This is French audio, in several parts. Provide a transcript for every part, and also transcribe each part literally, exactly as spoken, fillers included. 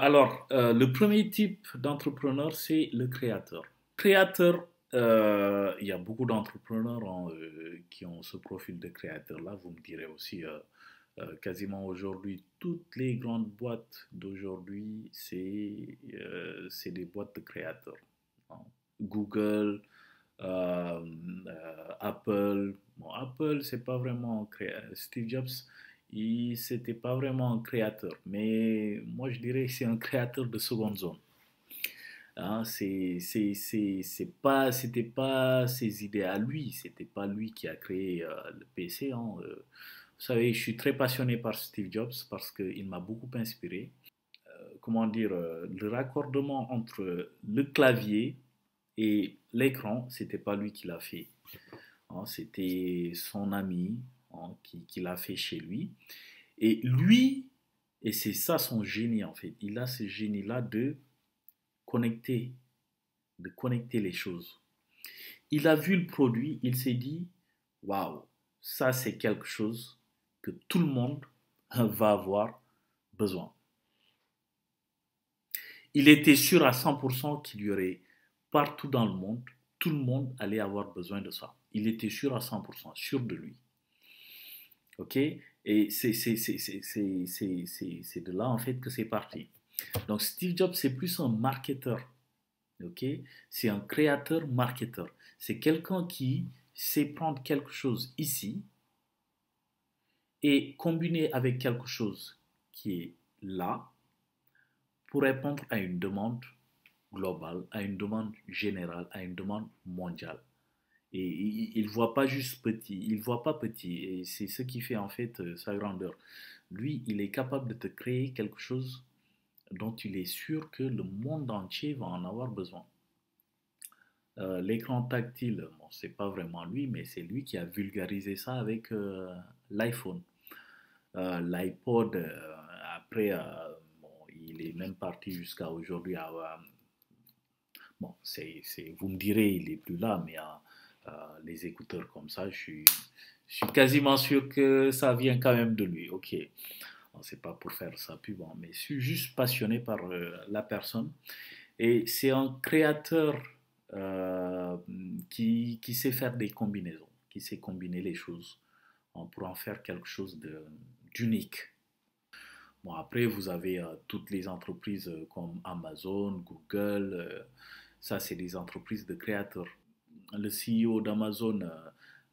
alors, euh, le premier type d'entrepreneur, c'est le créateur. Créateur, euh, il y a beaucoup d'entrepreneurs en, euh, qui ont ce profil de créateur-là. Vous me direz aussi, euh, euh, quasiment aujourd'hui, toutes les grandes boîtes d'aujourd'hui, c'est euh, c'est des boîtes de créateurs. Hein. Google, euh, euh, Apple. Bon, Apple, c'est pas vraiment créateur. Steve Jobs, c'était pas vraiment un créateur, mais moi je dirais que c'est un créateur de seconde zone. Hein, c'est, c'est, c'est, c'est pas, c'était pas ses idées à lui, c'était pas lui qui a créé euh, le P C. Hein. Euh, vous savez, je suis très passionné par Steve Jobs parce qu'il m'a beaucoup inspiré. Euh, comment dire, euh, le raccordement entre le clavier et l'écran, c'était pas lui qui l'a fait. Hein, c'était son ami. Hein, qui, qui l'a fait chez lui. Et lui, et c'est ça son génie en fait, il a ce génie-là de connecter, de connecter les choses. Il a vu le produit, il s'est dit, waouh, ça c'est quelque chose que tout le monde va avoir besoin. Il était sûr à cent pour cent qu'il y aurait partout dans le monde, tout le monde allait avoir besoin de ça. Il était sûr à cent pour cent, sûr de lui. Ok, et c'est de là en fait que c'est parti. Donc Steve Jobs, c'est plus un marketeur. Ok, c'est un créateur-marketeur. C'est quelqu'un qui sait prendre quelque chose ici et combiner avec quelque chose qui est là pour répondre à une demande globale, à une demande générale, à une demande mondiale. Et il ne voit pas juste petit, il ne voit pas petit, et c'est ce qui fait en fait euh, sa grandeur. Lui, il est capable de te créer quelque chose dont il est sûr que le monde entier va en avoir besoin. Euh, l'écran tactile, bon, ce n'est pas vraiment lui, mais c'est lui qui a vulgarisé ça avec euh, l'iPhone. Euh, L'iPod, euh, après, euh, bon, il est même parti jusqu'à aujourd'hui. À, euh, bon, c'est, c'est, vous me direz, il n'est plus là, mais... Euh, Euh, les écouteurs comme ça, je suis, je suis quasiment sûr que ça vient quand même de lui. Ok, c'est pas pour faire sa pub, hein, mais je suis juste passionné par euh, la personne. Et c'est un créateur euh, qui, qui sait faire des combinaisons, qui sait combiner les choses hein, pour en faire quelque chose de, d'unique. Bon, après, vous avez euh, toutes les entreprises euh, comme Amazon, Google, euh, ça, c'est des entreprises de créateurs. Le C E O d'Amazon, euh,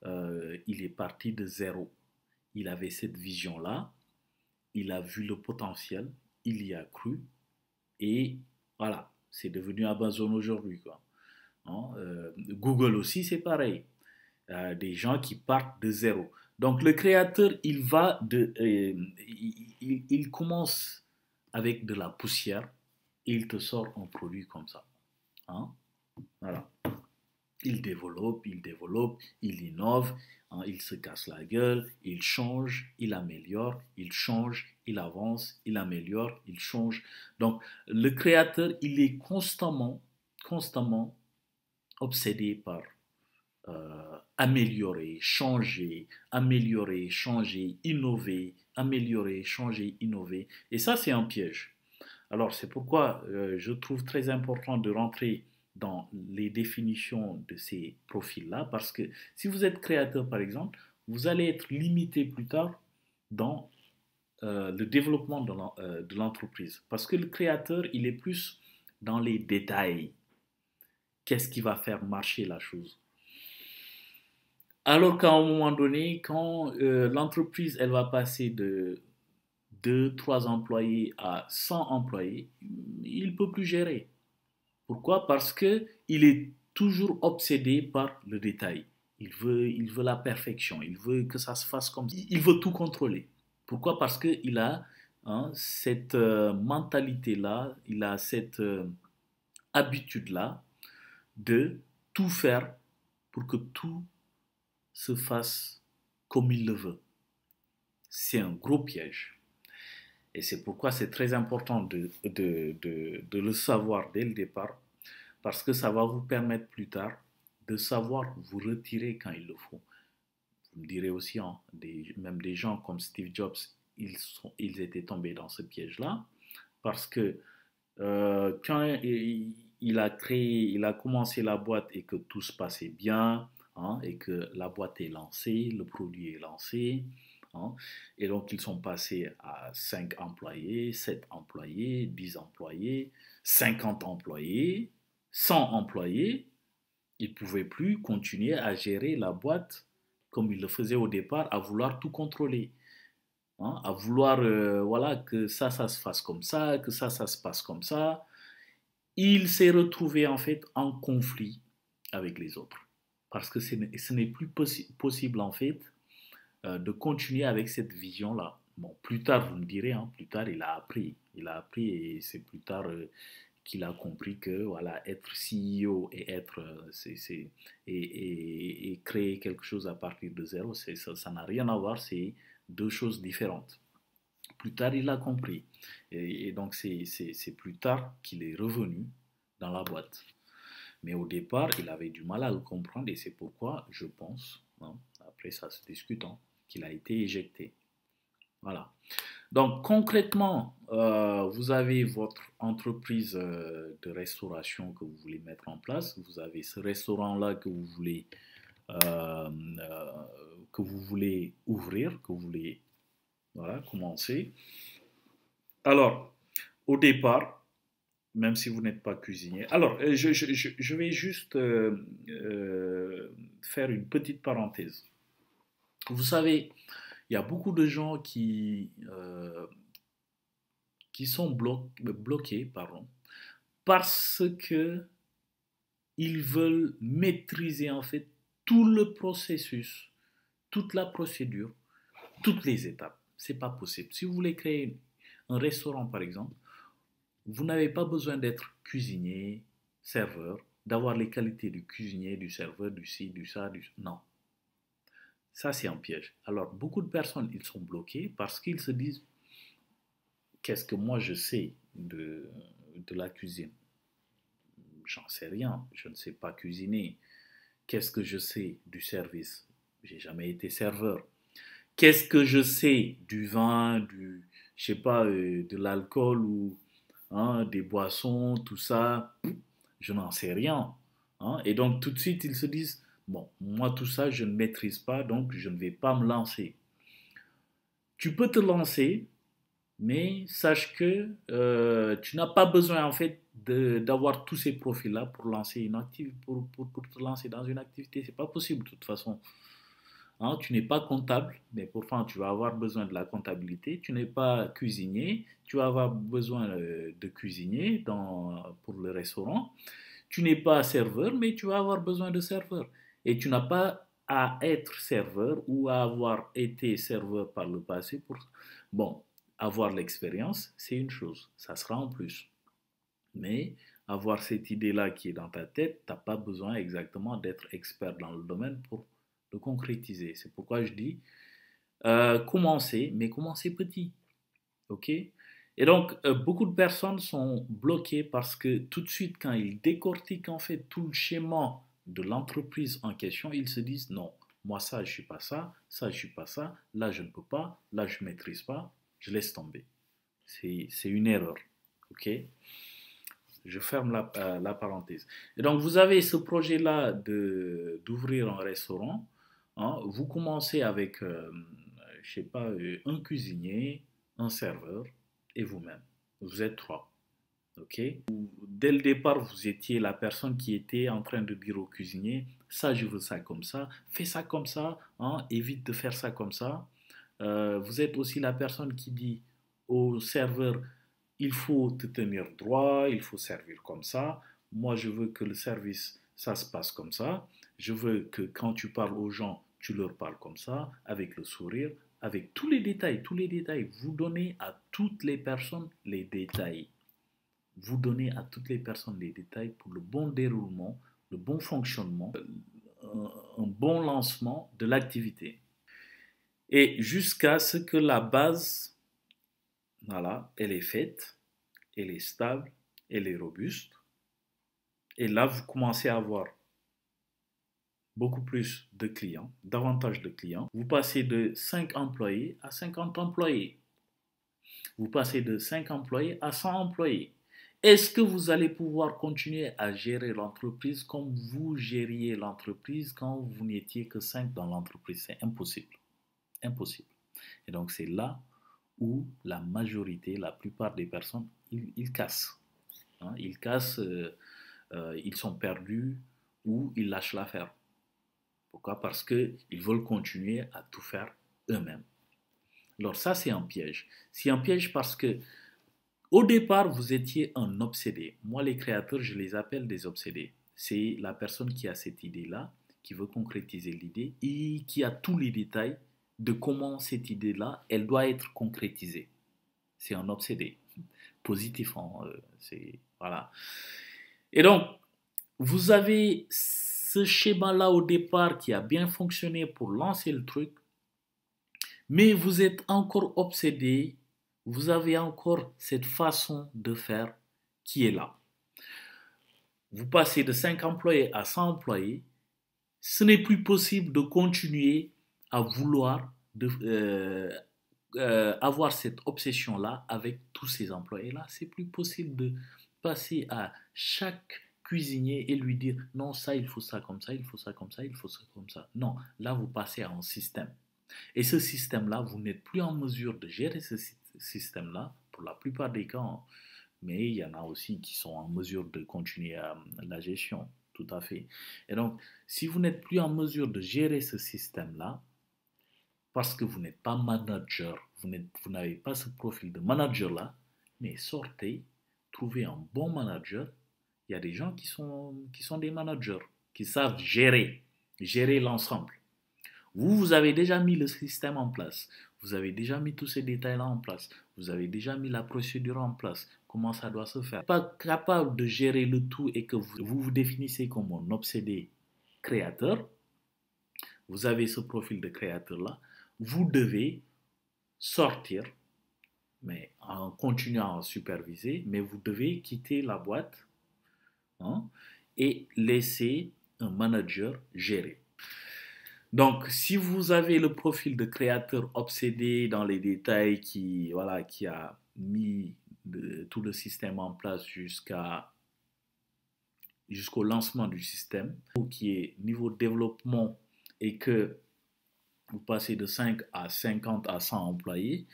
euh, il est parti de zéro. Il avait cette vision-là, il a vu le potentiel, il y a cru, et voilà, c'est devenu Amazon aujourd'hui, quoi. Hein? Euh, Google aussi, c'est pareil. Euh, des gens qui partent de zéro. Donc le créateur, il va de, euh, il, il commence avec de la poussière et il te sort un produit comme ça. Hein? Voilà. Il développe, il développe, il innove, hein, il se casse la gueule, il change, il améliore, il change, il avance, il améliore, il change. Donc, le créateur, il est constamment, constamment obsédé par euh, améliorer, changer, améliorer, changer, innover, améliorer, changer, innover. Et ça, c'est un piège. Alors, c'est pourquoi euh, je trouve très important de rentrer dans les définitions de ces profils-là, parce que si vous êtes créateur, par exemple, vous allez être limité plus tard dans euh, le développement de l'entreprise. Parce que le créateur, il est plus dans les détails. Qu'est-ce qui va faire marcher la chose? Alors qu'à un moment donné, quand euh, l'entreprise, elle va passer de deux, trois employés à cent employés, il ne peut plus gérer. Pourquoi? Parce qu'il est toujours obsédé par le détail. Il veut, il veut la perfection, il veut que ça se fasse comme ça. Il veut tout contrôler. Pourquoi? Parce qu'il a hein, cette euh, mentalité-là, il a cette euh, habitude-là de tout faire pour que tout se fasse comme il le veut. C'est un gros piège. Et c'est pourquoi c'est très important de, de, de, de le savoir dès le départ, parce que ça va vous permettre plus tard de savoir vous retirer quand il le faut. Vous me direz aussi, hein, des, même des gens comme Steve Jobs, ils, sont, ils étaient tombés dans ce piège-là, parce que euh, quand il a créé, il a commencé la boîte et que tout se passait bien, hein, et que la boîte est lancée, le produit est lancé, hein, et donc ils sont passés à cinq employés, sept employés, dix employés, cinquante employés, cent employés. Ils ne pouvaient plus continuer à gérer la boîte comme ils le faisaient au départ, à vouloir tout contrôler. Hein, à vouloir euh, voilà, que ça, ça se fasse comme ça, que ça, ça se passe comme ça. Il s'est retrouvé en fait en conflit avec les autres. Parce que ce n'est plus possi- possible en fait euh, de continuer avec cette vision-là. Bon, plus tard, vous me direz, hein, plus tard, il a appris. Il a appris et c'est plus tard euh, qu'il a compris que voilà, être C E O et, être, c'est, c'est, et, et, et créer quelque chose à partir de zéro, c'est, ça n'a rien à voir, c'est deux choses différentes. Plus tard, il a compris. Et, et donc, c'est, c'est, c'est plus tard qu'il est revenu dans la boîte. Mais au départ, il avait du mal à le comprendre et c'est pourquoi, je pense, hein, après ça se discute, hein, qu'il a été éjecté. Voilà. Donc, concrètement, euh, vous avez votre entreprise euh, de restauration que vous voulez mettre en place. Vous avez ce restaurant-là que vous voulez, euh, euh, que vous voulez ouvrir, que vous voulez voilà, commencer. Alors, au départ, même si vous n'êtes pas cuisinier. Alors, je, je, je vais juste euh, euh, faire une petite parenthèse. Vous savez... Il y a beaucoup de gens qui, euh, qui sont blo- bloqués pardon, parce qu'ils veulent maîtriser en fait tout le processus, toute la procédure, toutes les étapes. Ce n'est pas possible. Si vous voulez créer un restaurant par exemple, vous n'avez pas besoin d'être cuisinier, serveur, d'avoir les qualités du cuisinier, du serveur, du ci, du ça, du... Non. Ça, c'est un piège. Alors, beaucoup de personnes, ils sont bloqués parce qu'ils se disent « Qu'est-ce que moi, je sais de, de la cuisine ?» J'en sais rien. Je ne sais pas cuisiner. Qu'est-ce que je sais du service? J'ai jamais été serveur. Qu'est-ce que je sais du vin, du, je sais pas, euh, de l'alcool ou hein, des boissons, tout ça? Je n'en sais rien. Hein? Et donc, tout de suite, ils se disent bon, moi tout ça, je ne maîtrise pas, donc je ne vais pas me lancer. Tu peux te lancer, mais sache que euh, tu n'as pas besoin en fait de, d'avoir tous ces profils-là pour lancer une activité, pour, pour, pour te lancer dans une activité. C'est pas possible de toute façon. Hein, tu n'es pas comptable, mais pourtant tu vas avoir besoin de la comptabilité. Tu n'es pas cuisinier, tu vas avoir besoin de cuisinier dans, pour le restaurant. Tu n'es pas serveur, mais tu vas avoir besoin de serveur. Et tu n'as pas à être serveur ou à avoir été serveur par le passé. Pour... Bon, avoir l'expérience, c'est une chose. Ça sera en plus. Mais avoir cette idée-là qui est dans ta tête, tu n'as pas besoin exactement d'être expert dans le domaine pour le concrétiser. C'est pourquoi je dis euh, commencer, mais commencer petit. OK ? Et donc, euh, beaucoup de personnes sont bloquées parce que tout de suite, quand ils décortiquent en fait tout le schéma de l'entreprise en question, ils se disent non, moi ça je suis pas ça, ça je suis pas ça, là je ne peux pas, là je maîtrise pas, je laisse tomber. C'est, c'est une erreur, ok? Je ferme la, euh, la parenthèse. Et donc vous avez ce projet-là de, d'ouvrir un restaurant, hein? Vous commencez avec, euh, je sais pas, euh, un cuisinier, un serveur et vous-même. Vous êtes trois. Okay. Dès le départ, vous étiez la personne qui était en train de dire au cuisinier « ça, je veux ça comme ça, fais ça comme ça, hein, évite de faire ça comme ça euh, ». Vous êtes aussi la personne qui dit au serveur « il faut te tenir droit, il faut servir comme ça, moi je veux que le service, ça se passe comme ça, je veux que quand tu parles aux gens, tu leur parles comme ça, avec le sourire, avec tous les détails, tous les détails, vous donnez à toutes les personnes les détails ». Vous donnez à toutes les personnes les détails pour le bon déroulement, le bon fonctionnement, un bon lancement de l'activité. Et jusqu'à ce que la base, voilà, elle est faite, elle est stable, elle est robuste. Et là, vous commencez à avoir beaucoup plus de clients, davantage de clients. Vous passez de cinq employés à cinquante employés. Vous passez de cinq employés à cent employés. Est-ce que vous allez pouvoir continuer à gérer l'entreprise comme vous gériez l'entreprise quand vous n'étiez que cinq dans l'entreprise? C'est impossible. Impossible. Et donc, c'est là où la majorité, la plupart des personnes, ils, ils cassent. Hein, ils cassent, euh, euh, ils sont perdus ou ils lâchent l'affaire. Pourquoi? Parce qu'ils veulent continuer à tout faire eux-mêmes. Alors ça, c'est un piège. C'est un piège parce que au départ, vous étiez un obsédé. Moi, les créateurs, je les appelle des obsédés. C'est la personne qui a cette idée-là, qui veut concrétiser l'idée et qui a tous les détails de comment cette idée-là, elle doit être concrétisée. C'est un obsédé. Positif, hein, c'est... Voilà. Et donc, vous avez ce schéma-là au départ qui a bien fonctionné pour lancer le truc, mais vous êtes encore obsédé. Vous avez encore cette façon de faire qui est là. Vous passez de cinq employés à cent employés. Ce n'est plus possible de continuer à vouloir de, euh, euh, avoir cette obsession-là avec tous ces employés-là. C'est plus possible de passer à chaque cuisinier et lui dire « Non, ça, il faut ça comme ça, il faut ça comme ça, il faut ça comme ça. » Non, là, vous passez à un système. Et ce système-là, vous n'êtes plus en mesure de gérer ce système. système-là, pour la plupart des cas, mais il y en a aussi qui sont en mesure de continuer euh, la gestion, tout à fait. Et donc, si vous n'êtes plus en mesure de gérer ce système-là, parce que vous n'êtes pas manager, vous n'êtes, vous n'avez pas ce profil de manager-là, mais sortez, trouvez un bon manager. Il y a des gens qui sont, qui sont des managers, qui savent gérer, gérer l'ensemble. Vous, vous avez déjà mis le système en place. Vous avez déjà mis tous ces détails-là en place. Vous avez déjà mis la procédure en place. Comment ça doit se faire? Pas capable de gérer le tout et que vous vous, vous définissez comme un obsédé créateur. Vous avez ce profil de créateur-là. Vous devez sortir, mais en continuant à superviser, mais vous devez quitter la boîte, hein, et laisser un manager gérer. Donc, si vous avez le profil de créateur obsédé dans les détails qui, voilà, qui a mis de, tout le système en place jusqu'à, jusqu'au lancement du système, qui est niveau développement et que vous passez de cinq à cinquante à cent employés,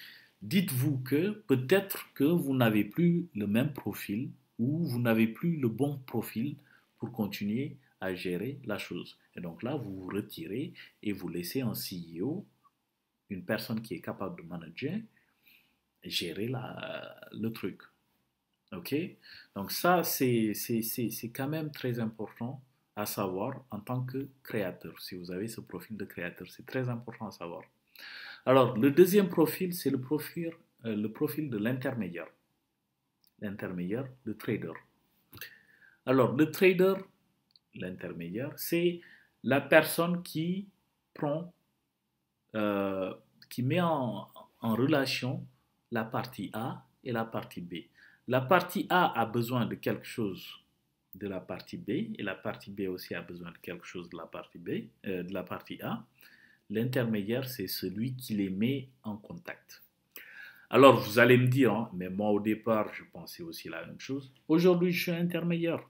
dites-vous que peut-être que vous n'avez plus le même profil ou vous n'avez plus le bon profil pour continuer à gérer la chose. Et donc là, vous vous retirez et vous laissez un C E O, une personne qui est capable de manager, gérer la, le truc. OK? Donc ça, c'est, c'est, c'est, c'est quand même très important à savoir en tant que créateur. Si vous avez ce profil de créateur, c'est très important à savoir. Alors, le deuxième profil, c'est le profil, euh, le profil de l'intermédiaire. L'intermédiaire, le trader. Alors, le trader... L'intermédiaire, c'est la personne qui prend, euh, qui met en, en relation la partie A et la partie B. La partie A a besoin de quelque chose de la partie B et la partie B aussi a besoin de quelque chose de la partie B, euh, de la partie A. L'intermédiaire, c'est celui qui les met en contact. Alors, vous allez me dire, hein, mais moi au départ, je pensais aussi la même chose. Aujourd'hui, je suis intermédiaire.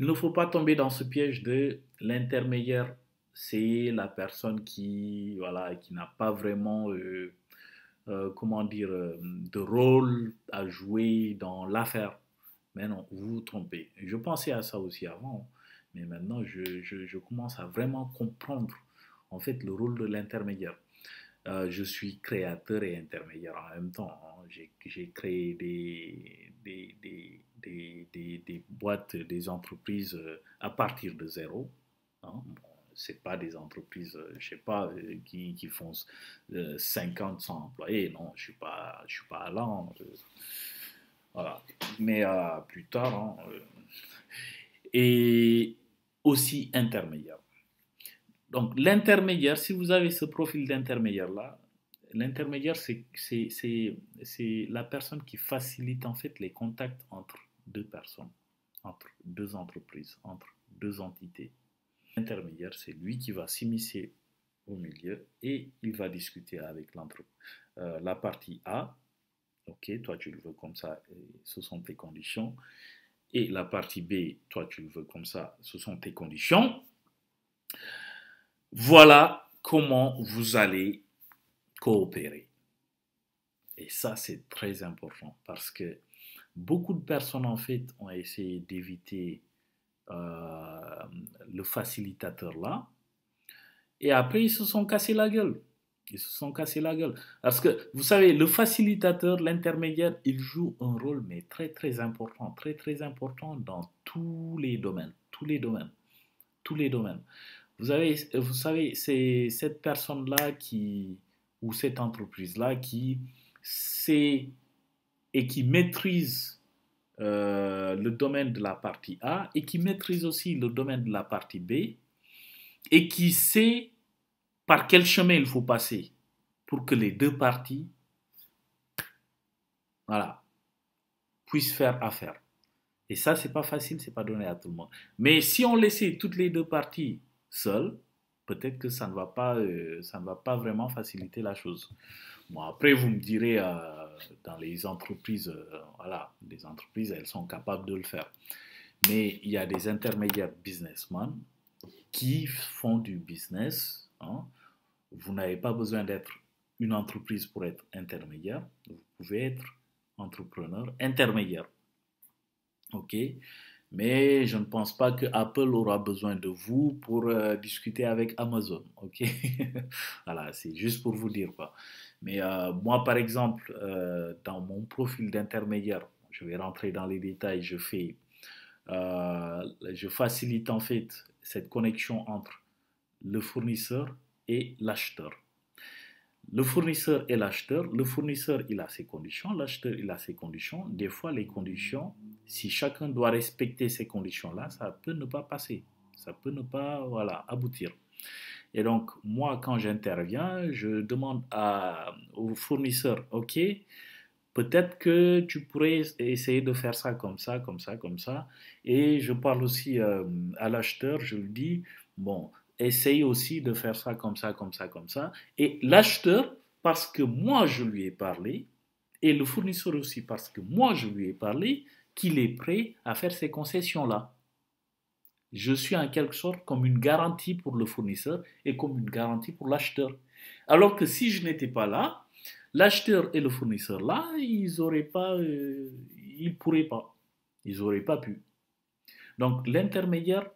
Il ne faut pas tomber dans ce piège de l'intermédiaire, c'est la personne qui, voilà, qui n'a pas vraiment, euh, euh, comment dire, de rôle à jouer dans l'affaire. Mais non, vous vous trompez. Je pensais à ça aussi avant, mais maintenant je, je, je commence à vraiment comprendre en fait le rôle de l'intermédiaire. Euh, je suis créateur et intermédiaire en même temps. Hein. J'ai, j'ai créé des, des, des, des, des, des boîtes, des entreprises à partir de zéro. Hein. Bon, ce n'est pas des entreprises, je ne sais pas, qui, qui font cinquante, cent employés. Non, je ne suis pas, je suis pas là. Hein. Voilà. Mais euh, plus tard. Hein. Et aussi intermédiaire. Donc, l'intermédiaire, si vous avez ce profil d'intermédiaire-là, l'intermédiaire, c'est, c'est, c'est, c'est la personne qui facilite en fait les contacts entre deux personnes, entre deux entreprises, entre deux entités. L'intermédiaire, c'est lui qui va s'immiscer au milieu et il va discuter avec l'entreprise, euh, la partie A, Ok, toi tu le veux comme ça, ce sont tes conditions. Et la partie B, toi tu le veux comme ça, ce sont tes conditions. Voilà comment vous allez coopérer. Et ça, c'est très important parce que beaucoup de personnes, en fait, ont essayé d'éviter euh, le facilitateur-là. Et après, ils se sont cassés la gueule. Ils se sont cassés la gueule. Parce que, vous savez, le facilitateur, l'intermédiaire, il joue un rôle, mais très, très important. Très, très important dans tous les domaines. Tous les domaines. Tous les domaines. Vous avez, vous savez, c'est cette personne-là qui, ou cette entreprise-là qui sait et qui maîtrise euh, le domaine de la partie A et qui maîtrise aussi le domaine de la partie B et qui sait par quel chemin il faut passer pour que les deux parties, voilà, puissent faire affaire. Et ça, c'est pas facile, c'est pas donné à tout le monde. Mais si on laissait toutes les deux parties seules, peut-être que ça ne va pas, euh, ça ne va pas vraiment faciliter la chose. Bon, après, vous me direz, euh, dans les entreprises, euh, voilà, les entreprises, elles sont capables de le faire. Mais il y a des intermédiaires businessmen qui font du business. Hein. Vous n'avez pas besoin d'être une entreprise pour être intermédiaire. Vous pouvez être entrepreneur intermédiaire. OK ? Mais je ne pense pas que Apple aura besoin de vous pour euh, discuter avec Amazon, ok? Voilà, c'est juste pour vous dire quoi. Mais euh, moi, par exemple, euh, dans mon profil d'intermédiaire, je vais rentrer dans les détails, je fais, euh, je facilite en fait cette connexion entre le fournisseur et l'acheteur. Le fournisseur et l'acheteur, le fournisseur, il a ses conditions, l'acheteur, il a ses conditions. Des fois, les conditions, si chacun doit respecter ces conditions-là, ça peut ne pas passer, ça peut ne pas, voilà, aboutir. Et donc, moi, quand j'interviens, je demande à, au fournisseur, ok, peut-être que tu pourrais essayer de faire ça comme ça, comme ça, comme ça. Et je parle aussi euh, à l'acheteur, je lui dis, bon, essaye aussi de faire ça comme ça, comme ça, comme ça. Et l'acheteur, parce que moi, je lui ai parlé, et le fournisseur aussi, parce que moi, je lui ai parlé, qu'il est prêt à faire ces concessions-là. Je suis en quelque sorte comme une garantie pour le fournisseur et comme une garantie pour l'acheteur. Alors que si je n'étais pas là, l'acheteur et le fournisseur, là, ils auraient pas, euh, ils pourraient pas. Ils n'auraient pas pu. Donc, l'intermédiaire,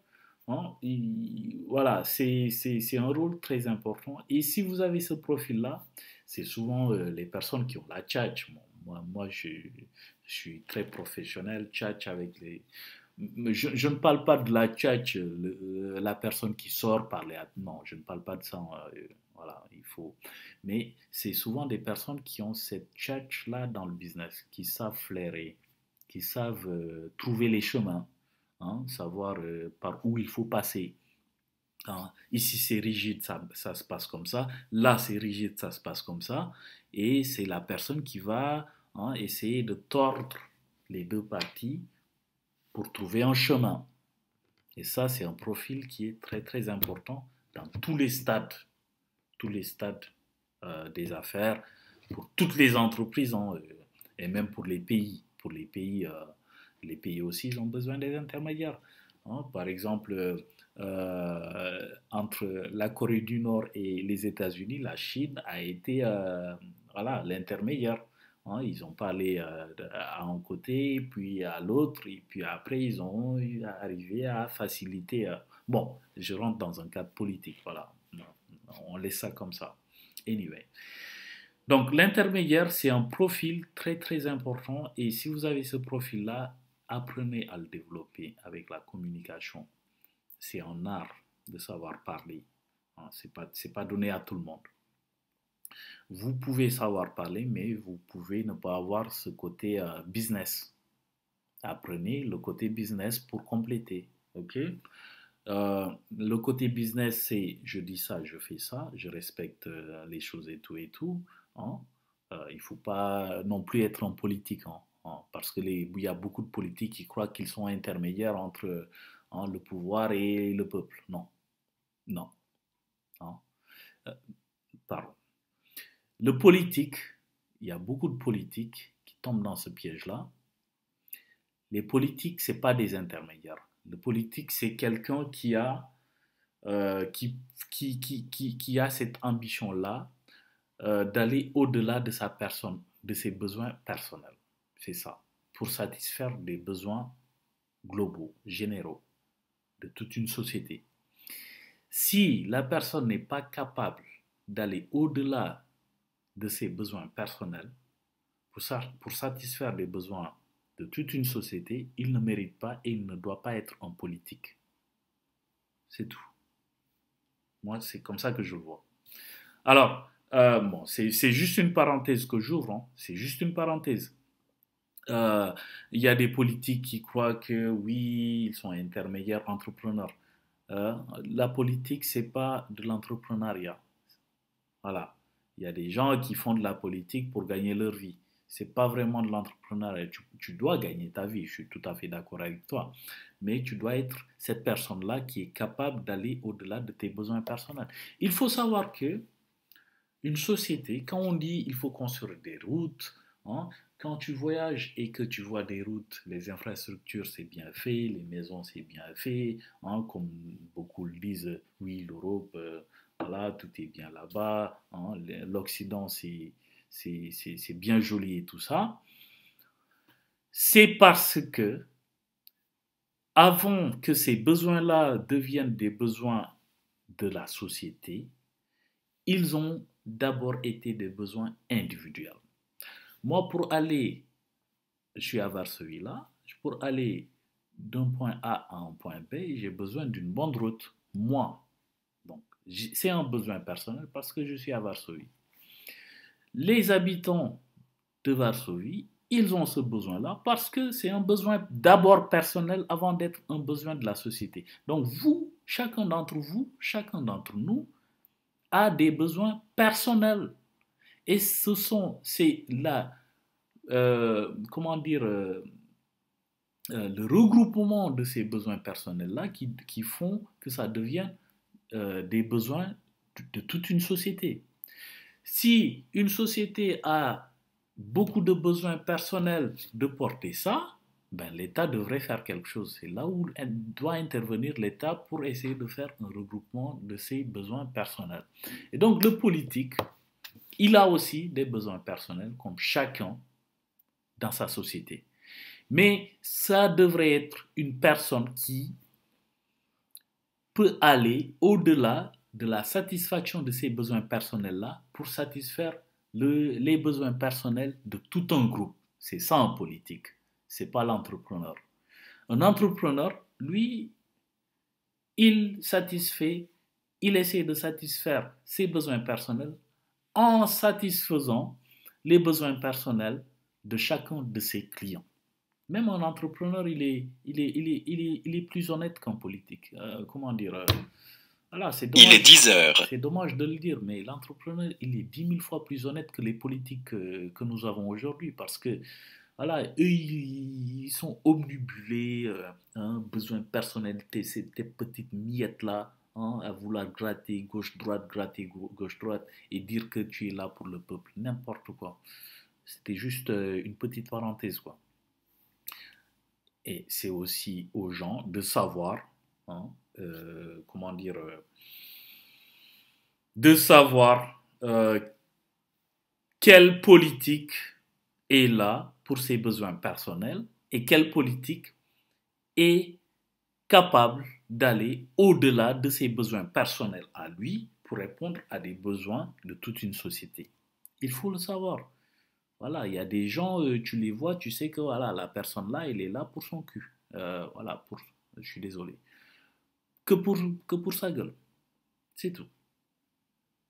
hein, il, voilà, c'est, c'est, c'est un rôle très important. Et si vous avez ce profil-là, c'est souvent euh, les personnes qui ont la tchatche. Bon, moi, moi je, je suis très professionnel, tchatche avec les... Je, je ne parle pas de la tchatche, le, la personne qui sort parler à... Non, je ne parle pas de ça. Euh, voilà, il faut... Mais c'est souvent des personnes qui ont cette tchatche-là dans le business, qui savent flairer, qui savent euh, trouver les chemins. Hein, savoir euh, par où il faut passer. Hein, ici, c'est rigide, ça, ça se passe comme ça. Là, c'est rigide, ça se passe comme ça. Et c'est la personne qui va hein, essayer de tordre les deux parties pour trouver un chemin. Et ça, c'est un profil qui est très, très important dans tous les stades, tous les stades euh, des affaires, pour toutes les entreprises, hein, et même pour les pays, pour les pays... Euh, Les pays aussi, ils ont besoin des intermédiaires. Hein, par exemple, euh, entre la Corée du Nord et les États-Unis, la Chine a été euh, voilà, l'intermédiaire. Hein, ils ont parlé euh, à un côté, puis à l'autre, et puis après, ils ont arrivé à faciliter. Euh... Bon, je rentre dans un cadre politique, voilà. On laisse ça comme ça. Anyway. Donc, l'intermédiaire, c'est un profil très, très important. Et si vous avez ce profil-là, apprenez à le développer avec la communication. C'est un art de savoir parler. Ce n'est pas, c'est pas donné à tout le monde. Vous pouvez savoir parler, mais vous pouvez ne pas avoir ce côté euh, business. Apprenez le côté business pour compléter. OK ? Euh, le côté business, c'est je dis ça, je fais ça, je respecte euh, les choses et tout et tout. Hein. Euh, il ne faut pas non plus être en politique. Hein. Parce qu'il y a beaucoup de politiques qui croient qu'ils sont intermédiaires entre hein, le pouvoir et le peuple. Non. Non. Hein. Euh, pardon. Le politique, il y a beaucoup de politiques tombent dans ce piège-là. Les politiques, ce n'est pas des intermédiaires. Le politique, c'est quelqu'un qui a, euh, qui, qui, qui, qui, qui a cette ambition-là euh, d'aller au-delà de sa personne, de ses besoins personnels. C'est ça, pour satisfaire des besoins globaux, généraux, de toute une société. Si la personne n'est pas capable d'aller au-delà de ses besoins personnels, pour, ça, pour satisfaire les besoins de toute une société, il ne mérite pas et il ne doit pas être en politique. C'est tout. Moi, c'est comme ça que je le vois. Alors, euh, bon, c'est juste une parenthèse que j'ouvre, hein. C'est juste une parenthèse. Il euh, y a des politiques qui croient que, oui, ils sont intermédiaires, entrepreneurs. Euh, la politique, ce n'est pas de l'entrepreneuriat. Voilà. Il y a des gens qui font de la politique pour gagner leur vie. Ce n'est pas vraiment de l'entrepreneuriat. Tu, tu dois gagner ta vie, je suis tout à fait d'accord avec toi. Mais tu dois être cette personne-là qui est capable d'aller au-delà de tes besoins personnels. Il faut savoir que une société, quand on dit qu'il faut construire des routes, hein, quand tu voyages et que tu vois des routes, les infrastructures c'est bien fait, les maisons c'est bien fait, hein, comme beaucoup le disent, oui l'Europe, euh, voilà, tout est bien là-bas, hein, l'Occident c'est bien joli et tout ça. C'est parce que, avant que ces besoins-là deviennent des besoins de la société, ils ont d'abord été des besoins individuels. Moi, pour aller, je suis à Varsovie là, pour aller d'un point A à un point B, j'ai besoin d'une bonne route, moi. Donc, c'est un besoin personnel parce que je suis à Varsovie. Les habitants de Varsovie, ils ont ce besoin-là parce que c'est un besoin d'abord personnel avant d'être un besoin de la société. Donc, vous, chacun d'entre vous, chacun d'entre nous a des besoins personnels. Et ce sont, c'est là, euh, comment dire, euh, euh, le regroupement de ces besoins personnels-là qui, qui font que ça devient euh, des besoins de, de toute une société. Si une société a beaucoup de besoins personnels de porter ça, ben l'État devrait faire quelque chose. C'est là où doit intervenir l'État pour essayer de faire un regroupement de ces besoins personnels. Et donc le politique... il a aussi des besoins personnels comme chacun dans sa société. Mais ça devrait être une personne qui peut aller au-delà de la satisfaction de ses besoins personnels-là pour satisfaire le, les besoins personnels de tout un groupe. C'est ça en politique, c'est pas l'entrepreneur. Un entrepreneur, lui, il satisfait, il essaie de satisfaire ses besoins personnels en satisfaisant les besoins personnels de chacun de ses clients. Même un entrepreneur, il est, il est, il est, il est, il est plus honnête qu'un politique. Euh, comment dire euh, voilà, c'est dommage, il est dix heures. C'est dommage de le dire, mais l'entrepreneur, il est dix mille fois plus honnête que les politiques euh, que nous avons aujourd'hui parce que, voilà, eux, ils sont obnubilés, euh, hein, besoin personnel, ces petites miettes-là. Hein, à vouloir gratter gauche-droite, gratter gauche-droite et dire que tu es là pour le peuple. N'importe quoi. C'était juste une petite parenthèse, quoi. Et c'est aussi aux gens de savoir, hein, euh, comment dire, euh, de savoir euh, quelle politique est là pour ses besoins personnels et quelle politique est capable d'aller au-delà de ses besoins personnels à lui pour répondre à des besoins de toute une société. Il faut le savoir. Voilà, il y a des gens, tu les vois, tu sais que voilà, la personne-là, elle est là pour son cul. Euh, voilà, pour, je suis désolé. Que pour, que pour sa gueule. C'est tout.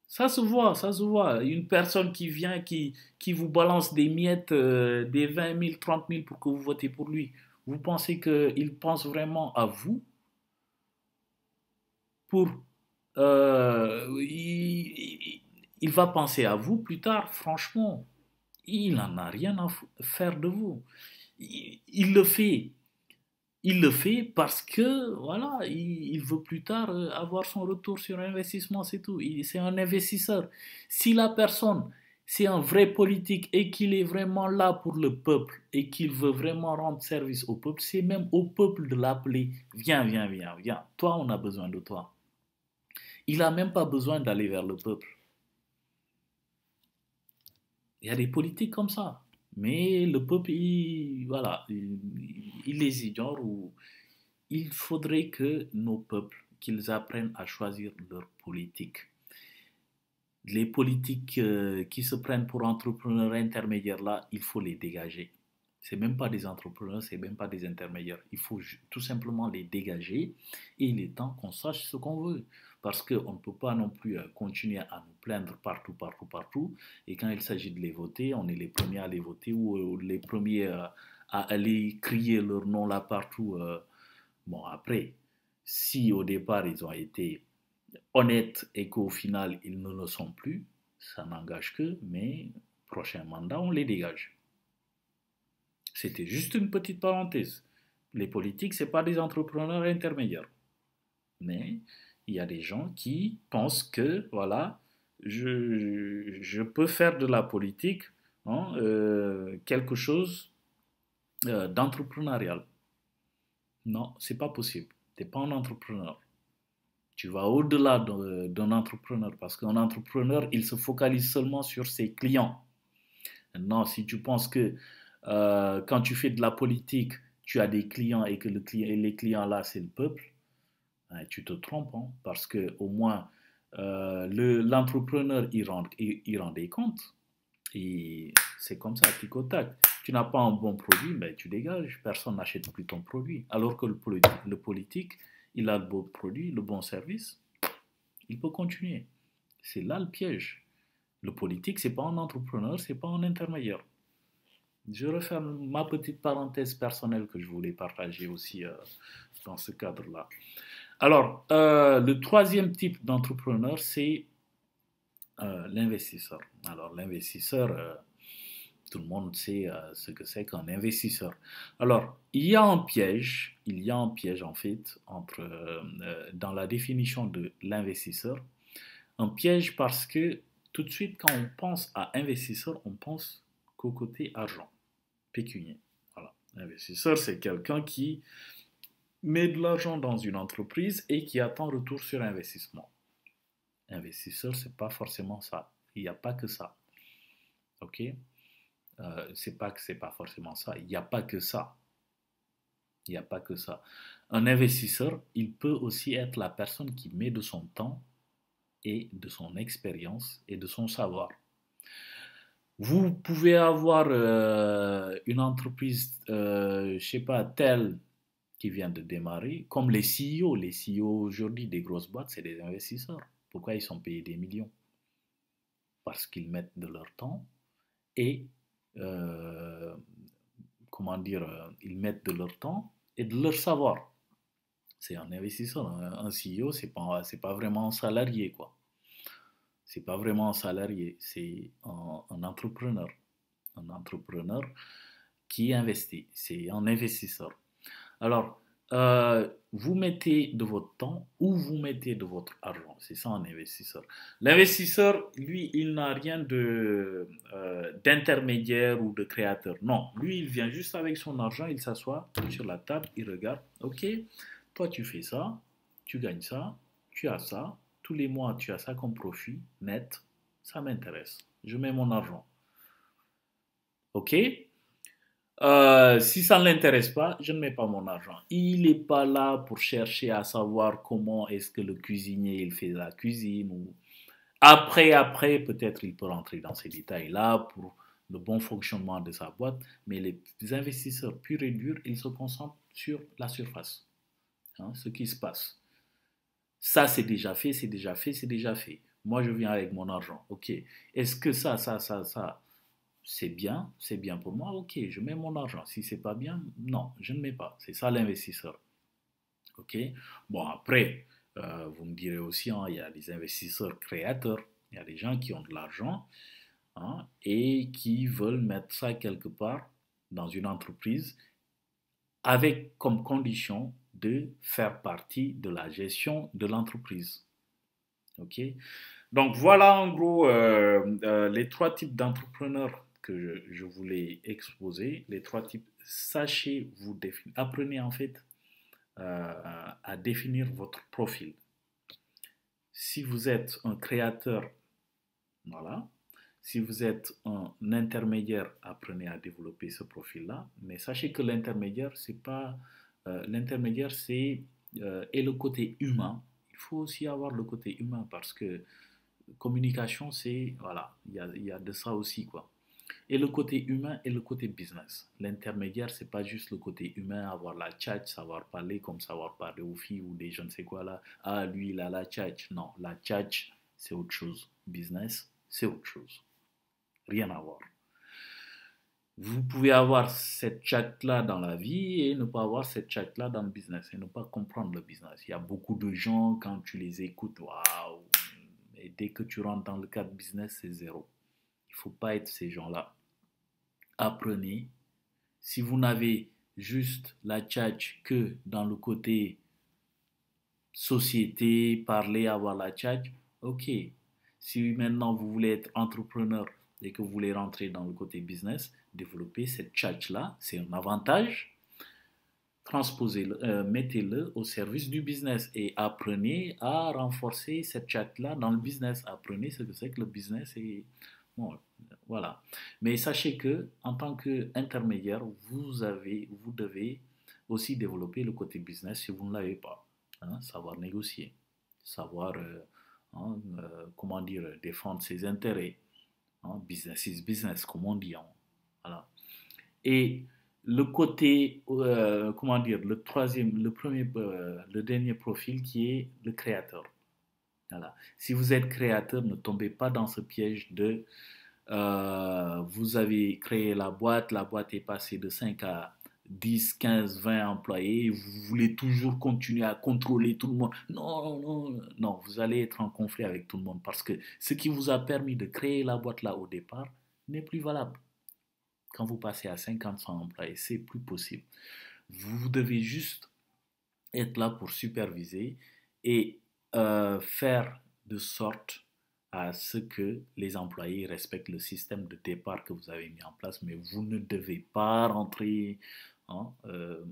Ça se voit, ça se voit. Une personne qui vient, qui, qui vous balance des miettes, euh, des vingt mille, trente mille pour que vous votez pour lui. Vous pensez qu'il pense vraiment à vous? Pour, euh, il, il va penser à vous plus tard, franchement, il n'en a rien à faire de vous. Il, il le fait, il le fait parce que, voilà, il, il veut plus tard avoir son retour sur investissement, c'est tout. C'est un investisseur. Si la personne, c'est un vrai politique et qu'il est vraiment là pour le peuple et qu'il veut vraiment rendre service au peuple, c'est même au peuple de l'appeler. Viens, viens, viens, viens. Toi, on a besoin de toi. Il n'a même pas besoin d'aller vers le peuple. Il y a des politiques comme ça. Mais le peuple, il, voilà, il, il les ignore. Ou il faudrait que nos peuples, qu'ils apprennent à choisir leur politique. Les politiques euh, qui se prennent pour entrepreneurs intermédiaires, là, il faut les dégager. Ce n'est même pas des entrepreneurs, ce n'est même pas des intermédiaires. Il faut tout simplement les dégager et il est temps qu'on sache ce qu'on veut. Parce qu'on ne peut pas non plus continuer à nous plaindre partout, partout, partout. Et quand il s'agit de les voter, on est les premiers à les voter ou les premiers à aller crier leur nom là partout. Bon, après, si au départ ils ont été honnêtes et qu'au final ils ne le sont plus, ça n'engage qu'eux, mais prochain mandat, on les dégage. C'était juste une petite parenthèse. Les politiques, ce n'est pas des entrepreneurs intermédiaires. Mais il y a des gens qui pensent que, voilà, je, je peux faire de la politique, hein, euh, quelque chose euh, d'entrepreneurial. Non, ce n'est pas possible. Tu n'es pas un entrepreneur. Tu vas au-delà d'un entrepreneur parce qu'un entrepreneur, il se focalise seulement sur ses clients. Non, si tu penses que euh, quand tu fais de la politique, tu as des clients et que le client, et les clients là, c'est le peuple, hein, tu te trompes hein, parce qu'au moins, euh, le, l'entrepreneur, il rend, il, il rend des comptes. Et c'est comme ça, tic au tac. Tu n'as pas un bon produit, ben tu dégages. Personne n'achète plus ton produit. Alors que le, le politique, il a le bon produit, le bon service, il peut continuer. C'est là le piège. Le politique, ce n'est pas un entrepreneur, ce n'est pas un intermédiaire. Je referme ma petite parenthèse personnelle que je voulais partager aussi euh, dans ce cadre-là. Alors, euh, le troisième type d'entrepreneur, c'est euh, l'investisseur. Alors, l'investisseur... Euh, Tout le monde sait euh, ce que c'est qu'un investisseur. Alors, il y a un piège, il y a un piège en fait, entre, euh, dans la définition de l'investisseur. Un piège parce que tout de suite, quand on pense à investisseur, on pense qu'au côté argent, pécunier. Voilà. L'investisseur, c'est quelqu'un qui met de l'argent dans une entreprise et qui attend retour sur investissement. Investisseur, c'est pas forcément ça. Il n'y a pas que ça. Ok ? Euh, c'est pas que c'est pas forcément ça. Il n'y a pas que ça. Il n'y a pas que ça. Un investisseur, il peut aussi être la personne qui met de son temps et de son expérience et de son savoir. Vous pouvez avoir euh, une entreprise, euh, je sais pas, telle qui vient de démarrer, comme les C E O. Les C E O aujourd'hui des grosses boîtes, c'est des investisseurs. Pourquoi ils sont payés des millions? Parce qu'ils mettent de leur temps et Euh, comment dire, euh, ils mettent de leur temps et de leur savoir. C'est un investisseur, un, un C E O, c'est pas, c'est pas vraiment un salarié, quoi. C'est pas vraiment un salarié, c'est un, un entrepreneur, un entrepreneur qui investit, c'est un investisseur. Alors, euh, vous mettez de votre temps ou vous mettez de votre argent, c'est ça un investisseur. L'investisseur, lui, il n'a rien de euh, d'intermédiaire ou de créateur. Non, lui, il vient juste avec son argent, il s'assoit sur la table, il regarde. Ok, toi tu fais ça, tu gagnes ça, tu as ça, tous les mois tu as ça comme profit net, ça m'intéresse, je mets mon argent. Ok ? Euh, si ça ne l'intéresse pas, je ne mets pas mon argent. Il n'est pas là pour chercher à savoir comment est-ce que le cuisinier il fait la cuisine. Ou... Après, après, peut-être il peut rentrer dans ces détails-là pour le bon fonctionnement de sa boîte. Mais les investisseurs purs et durs, ils se concentrent sur la surface, hein, ce qui se passe. Ça, c'est déjà fait, c'est déjà fait, c'est déjà fait. Moi, je viens avec mon argent. Ok. Est-ce que ça, ça, ça, ça... c'est bien, c'est bien pour moi, ok, je mets mon argent. Si c'est pas bien, non, je ne mets pas. C'est ça l'investisseur. Ok. Bon, après, euh, vous me direz aussi, hein, il y a des investisseurs créateurs, il y a des gens qui ont de l'argent hein, et qui veulent mettre ça quelque part dans une entreprise avec comme condition de faire partie de la gestion de l'entreprise. Ok. Donc voilà en gros euh, euh, les trois types d'entrepreneurs que je, je voulais exposer. Les trois types, sachez vous définir, apprenez en fait euh, à définir votre profil. Si vous êtes un créateur, voilà. Si vous êtes un intermédiaire, apprenez à développer ce profil-là. Mais sachez que l'intermédiaire, c'est pas euh, l'intermédiaire, c'est euh, et le côté humain. Il faut aussi avoir le côté humain parce que communication, c'est voilà, il y a, y a de ça aussi quoi. Et le côté humain et le côté business. L'intermédiaire, c'est pas juste le côté humain, avoir la tchatch, savoir parler comme savoir parler aux filles ou des je ne sais quoi là. Ah lui il a la tchatch. Non, la tchatch, c'est autre chose. Business, c'est autre chose. Rien à voir. Vous pouvez avoir cette chat-là dans la vie et ne pas avoir cette chat-là dans le business et ne pas comprendre le business. Il y a beaucoup de gens, quand tu les écoutes, waouh! Et dès que tu rentres dans le cadre business, c'est zéro. Il ne faut pas être ces gens-là. Apprenez. Si vous n'avez juste la chat que dans le côté société, parler, avoir la chat, ok. Si maintenant vous voulez être entrepreneur, et que vous voulez rentrer dans le côté business, développer cette tchatch-là, c'est un avantage. Transposez-le, euh, mettez-le au service du business et apprenez à renforcer cette tchatch-là dans le business. Apprenez ce que c'est que le business et bon, voilà. Mais sachez que en tant qu'intermédiaire, vous avez, vous devez aussi développer le côté business si vous ne l'avez pas. Hein, savoir négocier, savoir euh, hein, euh, comment dire, défendre ses intérêts. Business is business, comme on dit. Voilà. Et le côté, euh, comment dire, le troisième, le premier, euh, le dernier profil qui est le créateur. Voilà. Si vous êtes créateur, ne tombez pas dans ce piège de euh, vous avez créé la boîte, la boîte est passée de cinq à dix, quinze, vingt employés, vous voulez toujours continuer à contrôler tout le monde. Non, non, non, vous allez être en conflit avec tout le monde parce que ce qui vous a permis de créer la boîte là au départ n'est plus valable. Quand vous passez à cinquante, cent employés, c'est plus possible. Vous devez juste être là pour superviser et euh, faire de sorte à ce que les employés respectent le système de départ que vous avez mis en place, mais vous ne devez pas rentrer... Hein, euh,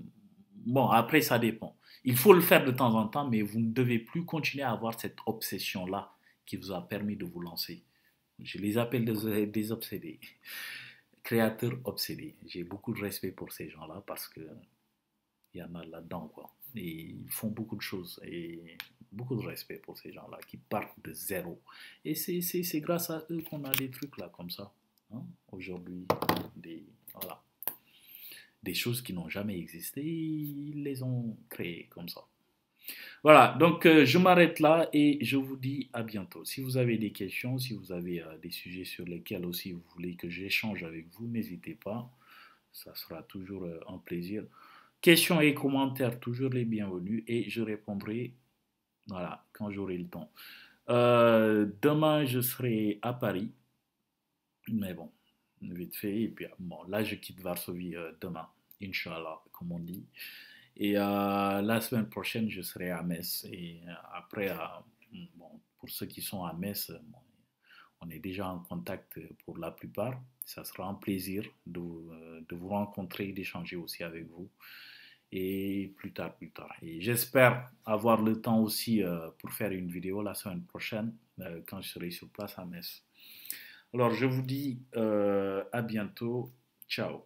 bon, après, ça dépend. Il faut le faire de temps en temps, mais vous ne devez plus continuer à avoir cette obsession-là qui vous a permis de vous lancer. Je les appelle des, des obsédés. Créateurs obsédés. J'ai beaucoup de respect pour ces gens-là parce que il y en a là-dedans, quoi. Et ils font beaucoup de choses et beaucoup de respect pour ces gens-là qui partent de zéro. Et c'est, c'est, c'est grâce à eux qu'on a des trucs là comme ça. Hein? Aujourd'hui, des, voilà. Des choses qui n'ont jamais existé, ils les ont créées comme ça. Voilà, donc euh, je m'arrête là et je vous dis à bientôt. Si vous avez des questions, si vous avez euh, des sujets sur lesquels aussi vous voulez que j'échange avec vous, n'hésitez pas. Ça sera toujours euh, un plaisir. Questions et commentaires, toujours les bienvenus et je répondrai, voilà, quand j'aurai le temps. Euh, demain, je serai à Paris, mais bon, vite fait. Et puis, bon, là, je quitte Varsovie euh, demain, Inch'Allah, comme on dit. Et euh, la semaine prochaine, je serai à Metz. Et euh, après, euh, bon, pour ceux qui sont à Metz, euh, bon, on est déjà en contact pour la plupart. Ça sera un plaisir de, euh, de vous rencontrer, d'échanger aussi avec vous. Et plus tard, plus tard. Et j'espère avoir le temps aussi euh, pour faire une vidéo la semaine prochaine euh, quand je serai sur place à Metz. Alors, je vous dis euh, à bientôt. Ciao.